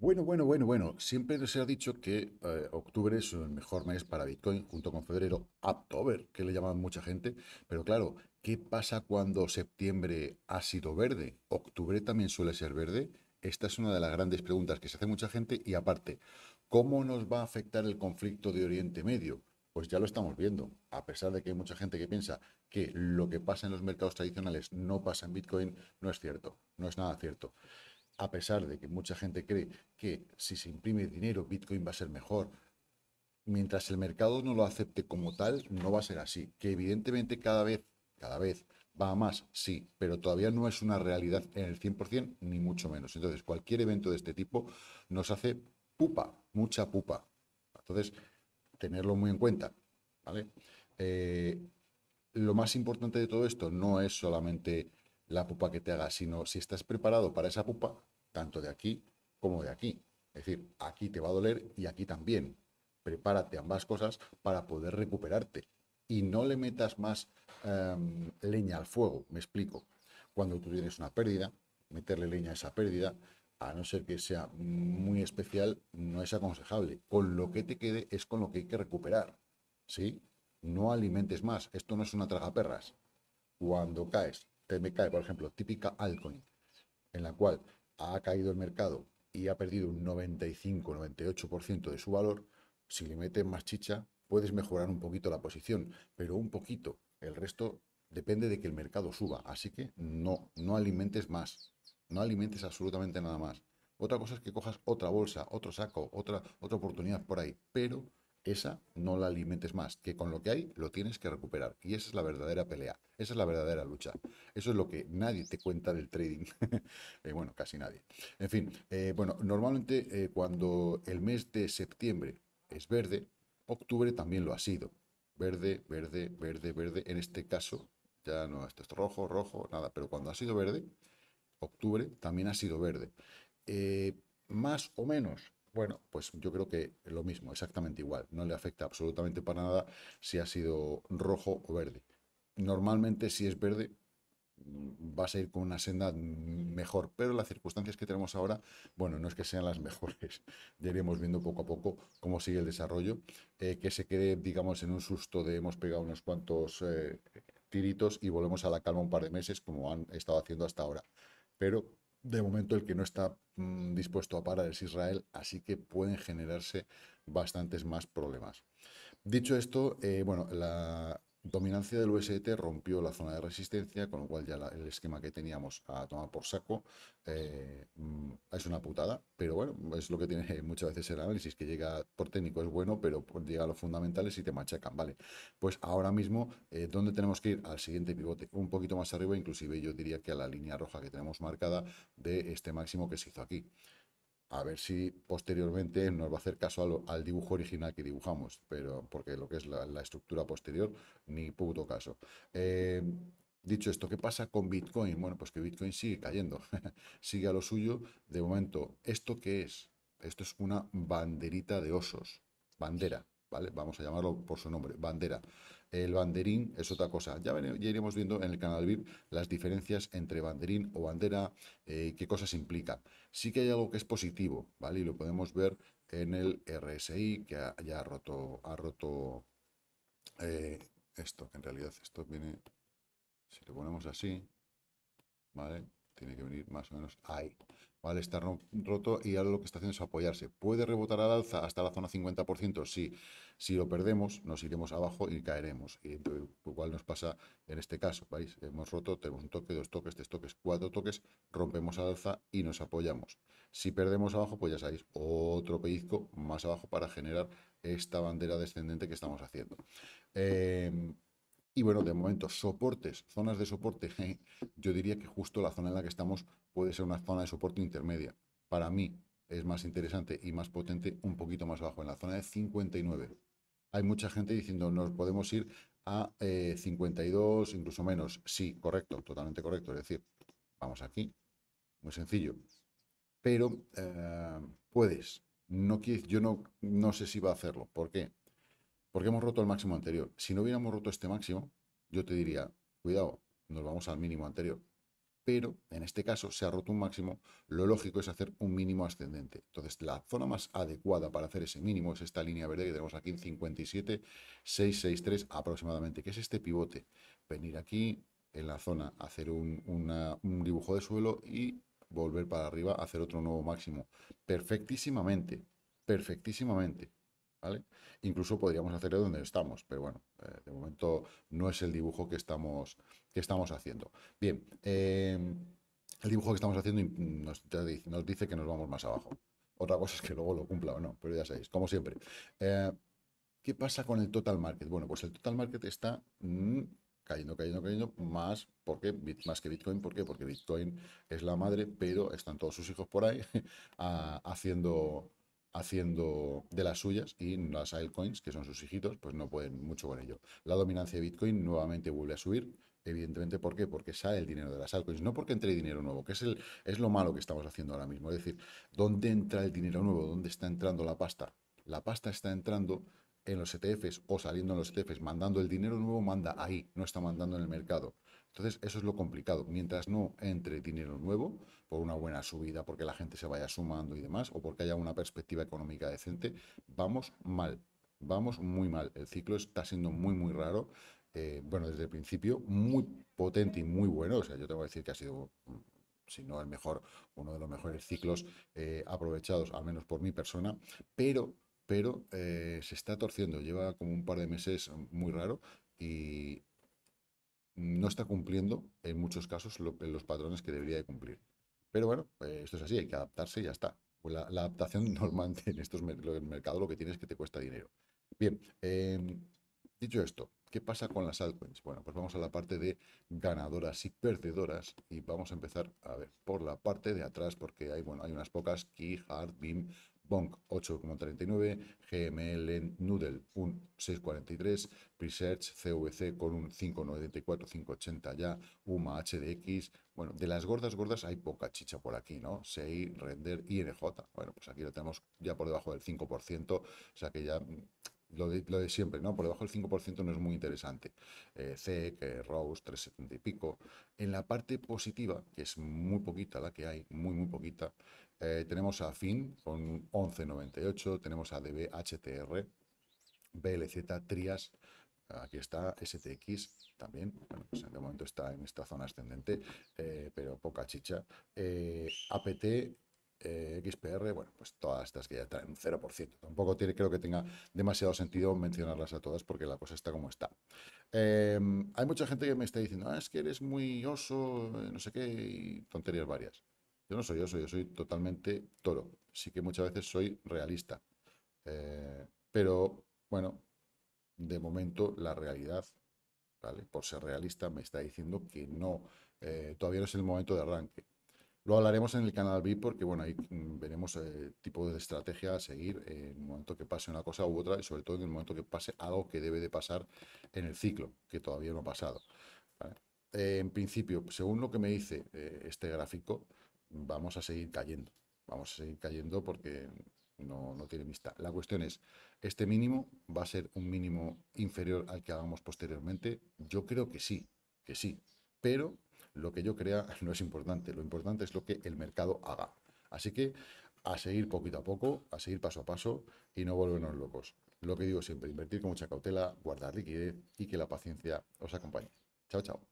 Bueno. Siempre se ha dicho que octubre es el mejor mes para Bitcoin, junto con febrero, Uptober, que le llaman mucha gente. Pero claro, ¿qué pasa cuando septiembre ha sido verde? ¿Octubre también suele ser verde? Esta es una de las grandes preguntas que se hace mucha gente. Y aparte, ¿cómo nos va a afectar el conflicto de Oriente Medio? Pues ya lo estamos viendo. A pesar de que hay mucha gente que piensa que lo que pasa en los mercados tradicionales no pasa en Bitcoin, no es cierto, no es nada cierto. A pesar de que mucha gente cree que si se imprime dinero, Bitcoin va a ser mejor, mientras el mercado no lo acepte como tal, no va a ser así. Que evidentemente cada vez va a más, sí, pero todavía no es una realidad en el 100%, ni mucho menos. Entonces, cualquier evento de este tipo nos hace pupa, mucha pupa. Entonces, tenerlo muy en cuenta, ¿vale? Lo más importante de todo esto no es solamente la pupa que te haga, sino si estás preparado para esa pupa, tanto de aquí como de aquí. Es decir, aquí te va a doler y aquí también. Prepárate ambas cosas para poder recuperarte. Y no le metas más leña al fuego, me explico. Cuando tú tienes una pérdida, meterle leña a esa pérdida, a no ser que sea muy especial, no es aconsejable. Con lo que te quede es con lo que hay que recuperar, ¿sí? No alimentes más. Esto no es una tragaperras. Cuando caes, me cae, por ejemplo, típica altcoin, en la cual ha caído el mercado y ha perdido un 95-98% de su valor, si le metes más chicha, puedes mejorar un poquito la posición, pero un poquito. El resto depende de que el mercado suba, así que no alimentes más, no alimentes absolutamente nada más. Otra cosa es que cojas otra bolsa, otro saco, otra oportunidad por ahí, pero esa no la alimentes más, que con lo que hay lo tienes que recuperar. Y esa es la verdadera pelea, esa es la verdadera lucha. Eso es lo que nadie te cuenta del trading. Bueno, casi nadie. En fin, bueno, normalmente cuando el mes de septiembre es verde, octubre también lo ha sido. Verde, verde, verde, verde. En este caso, ya no, esto es rojo, rojo, nada. Pero cuando ha sido verde, octubre también ha sido verde. Más o menos. Bueno, pues yo creo que lo mismo, exactamente igual. No le afecta absolutamente para nada si ha sido rojo o verde. Normalmente, si es verde, vas a ir con una senda mejor. Pero las circunstancias que tenemos ahora, bueno, no es que sean las mejores. Ya iremos viendo poco a poco cómo sigue el desarrollo. Que se quede, digamos, en un susto de hemos pegado unos cuantos tiritos y volvemos a la calma un par de meses, como han estado haciendo hasta ahora. Pero de momento el que no está dispuesto a parar es Israel, así que pueden generarse bastantes más problemas. Dicho esto, bueno, la dominancia del UST rompió la zona de resistencia, con lo cual ya el esquema que teníamos a tomar por saco es una putada, pero bueno, es lo que tiene muchas veces el análisis, que llega por técnico es bueno, pero llega a los fundamentales y te machacan, ¿vale? Pues ahora mismo, ¿dónde tenemos que ir? Al siguiente pivote, un poquito más arriba, inclusive yo diría que a la línea roja que tenemos marcada de este máximo que se hizo aquí. A ver si posteriormente nos va a hacer caso al dibujo original que dibujamos, pero porque lo que es la estructura posterior, ni puto caso. Dicho esto, ¿qué pasa con Bitcoin? Bueno, pues que Bitcoin sigue cayendo, sigue a lo suyo. De momento, ¿esto qué es? Esto es una banderita de osos, bandera, ¿vale? Vamos a llamarlo por su nombre, bandera. El banderín es otra cosa. Ya iremos viendo en el canal VIP las diferencias entre banderín o bandera, qué cosas implica. Sí que hay algo que es positivo, ¿vale? Y lo podemos ver en el RSI, que ya ha roto esto, que en realidad esto viene, si lo ponemos así, ¿vale? Tiene que venir más o menos ahí. Vale, está roto y ahora lo que está haciendo es apoyarse. ¿Puede rebotar al alza hasta la zona 50%? Sí. Si lo perdemos, nos iremos abajo y caeremos. Y igual nos pasa en este caso, ¿veis? Hemos roto, tenemos un toque, dos toques, tres toques, cuatro toques, rompemos al alza y nos apoyamos. Si perdemos abajo, pues ya sabéis, otro pellizco más abajo para generar esta bandera descendente que estamos haciendo. Y bueno, de momento, soportes, zonas de soporte. Yo diría que justo la zona en la que estamos puede ser una zona de soporte intermedia. Para mí es más interesante y más potente un poquito más abajo, en la zona de 59. Hay mucha gente diciendo, nos podemos ir a 52, incluso menos. Sí, correcto, totalmente correcto. Es decir, vamos aquí, muy sencillo. Pero puedes. No, yo no sé si va a hacerlo. ¿Por qué? Porque hemos roto el máximo anterior. Si no hubiéramos roto este máximo, yo te diría, cuidado, nos vamos al mínimo anterior. pero en este caso se ha roto un máximo, lo lógico es hacer un mínimo ascendente. Entonces la zona más adecuada para hacer ese mínimo es esta línea verde que tenemos aquí en 57,663 aproximadamente, que es este pivote. Venir aquí en la zona, hacer un dibujo de suelo y volver para arriba, hacer otro nuevo máximo. Perfectísimamente, perfectísimamente. ¿Vale? Incluso podríamos hacerlo donde estamos, pero bueno, de momento no es el dibujo que estamos haciendo. Bien, el dibujo que estamos haciendo nos dice que nos vamos más abajo. Otra cosa es que luego lo cumpla o no, pero ya sabéis, como siempre. ¿Qué pasa con el Total Market? Bueno, pues el Total Market está cayendo, más porque más que Bitcoin. ¿Por qué? Porque Bitcoin es la madre, pero están todos sus hijos por ahí haciendo de las suyas, y las altcoins, que son sus hijitos, pues no pueden mucho con ello. La dominancia de Bitcoin nuevamente vuelve a subir, evidentemente. ¿Por qué? Porque sale el dinero de las altcoins, no porque entre dinero nuevo, que es lo malo que estamos haciendo ahora mismo. Es decir, ¿dónde entra el dinero nuevo? ¿Dónde está entrando la pasta? La pasta está entrando en los ETFs o saliendo en los ETFs, mandando el dinero nuevo, manda ahí, no está mandando en el mercado. Entonces eso es lo complicado. Mientras no entre dinero nuevo, por una buena subida, porque la gente se vaya sumando y demás, o porque haya una perspectiva económica decente, vamos mal, vamos muy mal. El ciclo está siendo muy muy raro, bueno, desde el principio muy potente y muy bueno. O sea, yo tengo que decir que ha sido, si no el mejor, uno de los mejores ciclos aprovechados, al menos por mi persona, pero se está torciendo. Lleva como un par de meses muy raro y no está cumpliendo en muchos casos los patrones que debería de cumplir. Pero bueno, esto es así, hay que adaptarse y ya está. Pues la adaptación normalmente en estos mercados lo que tiene es que te cuesta dinero. Bien, dicho esto, ¿qué pasa con las altcoins? Bueno, pues vamos a la parte de ganadoras y perdedoras y vamos a empezar, a ver, por la parte de atrás, porque hay, bueno, hay unas pocas: Key, Hard, BIM, Bonk 8,39, GML Noodle un 6,43, Presearch, CVC con un 5,94, 5,80 ya, UMA, HDX. Bueno, de las gordas hay poca chicha por aquí, ¿no? SEI, Render, INJ. Bueno, pues aquí lo tenemos ya por debajo del 5%, o sea que ya lo de siempre, ¿no? Por debajo del 5% no es muy interesante. CEC, Rose, 3,70 y pico. En la parte positiva, que es muy poquita la que hay, muy, muy poquita, tenemos a FIN con 11,98, tenemos a DB, HTR, BLZ, Trias, aquí está, STX también, bueno, pues de momento está en esta zona ascendente, pero poca chicha, APT, XPR, bueno, pues todas estas que ya traen un 0%. Tampoco creo que tenga demasiado sentido mencionarlas a todas porque la cosa está como está. Hay mucha gente que me está diciendo, es que eres muy oso, no sé qué, y tonterías varias. Yo no soy oso, yo soy totalmente toro. Sí que muchas veces soy realista. Pero, bueno, de momento la realidad, ¿vale? Por ser realista, me está diciendo que no, todavía no es el momento de arranque. Lo hablaremos en el canal VIP porque, bueno, ahí veremos el tipo de estrategia a seguir en el momento que pase una cosa u otra y sobre todo en el momento que pase algo que debe de pasar en el ciclo, que todavía no ha pasado, ¿vale? En principio, según lo que me dice este gráfico, vamos a seguir cayendo. Vamos a seguir cayendo porque no tiene vista. La cuestión es, ¿este mínimo va a ser un mínimo inferior al que hagamos posteriormente? Yo creo que sí, pero lo que yo crea no es importante. Lo importante es lo que el mercado haga. Así que a seguir poquito a poco, a seguir paso a paso y no volvernos locos. Lo que digo siempre, invertir con mucha cautela, guardar liquidez y que la paciencia os acompañe. Chao, chao.